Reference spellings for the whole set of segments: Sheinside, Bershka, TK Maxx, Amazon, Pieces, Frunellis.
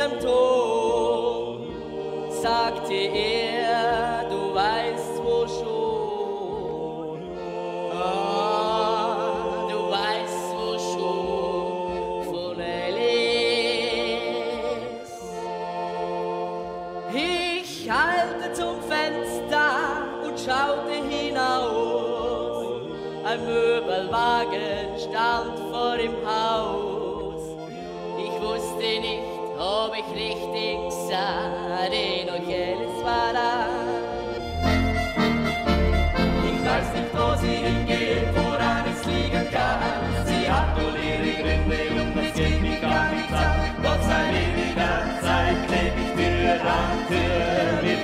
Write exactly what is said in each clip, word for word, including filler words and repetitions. diesem Ton, sagte er, du weißt wohl schon, ah, du weißt wohl schon, Frunellis. Ich halte zum Fenster und schaute hinaus, ein Möbelwagen stand vor dem Haus. Ich wusste nicht, ob ich richtig sah, denn Frunellis war da. Ich weiß nicht, wo sie hingeht, woran es liegen kann. Sie hat wohl ihre Gründe und das geht mich gar nichts an. Gott sei ewiger Zeit kleb ich Tür an Tür mit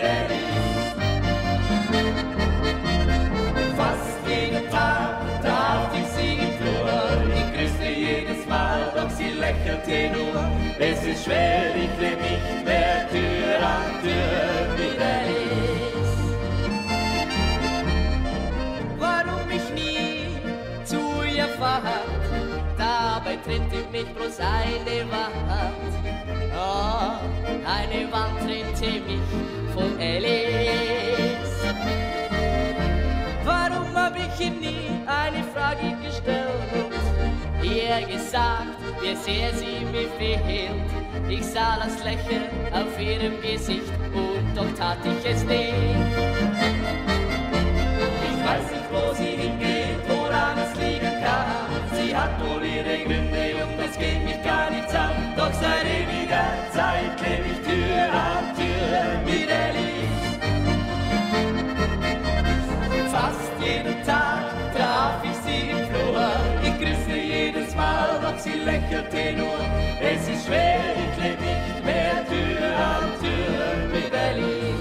Frunellis. Fast jeden Tag traf ich sie im Flur. Ich grüßte jedes Mal, doch sie lächelte nur. Es ist schwer, ich lebe nicht mehr Tür an Tür mit Frunellis. Warum ich nie zu ihr fahrt, dabei tritt ich mich bloß eine Wand. Oh, eine Wand trennte mich von Frunellis. Warum hab ich ihm nie eine Frage gestellt? Ihr gesagt, wie sehr sie mir fehlt. Ich sah das Lächeln auf ihrem Gesicht und doch tat ich es nicht. Ich weiß nicht, wo sie hingeht, woran es liegen kann. Sie hat wohl ihre Gründe und es geht mich gar nichts an. Doch seit ewiger Zeit kleb ich Tür an Tür mit Frunellis. Fast jeden Tag traf ich sie im Flur. Ich grüßte jedes Mal, doch sie lächelte nur. Es ist schwer, ich lebe nicht mehr Tür an Tür mit Frunellis.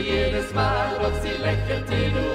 Jedes Mal, ob sie lächelte nur.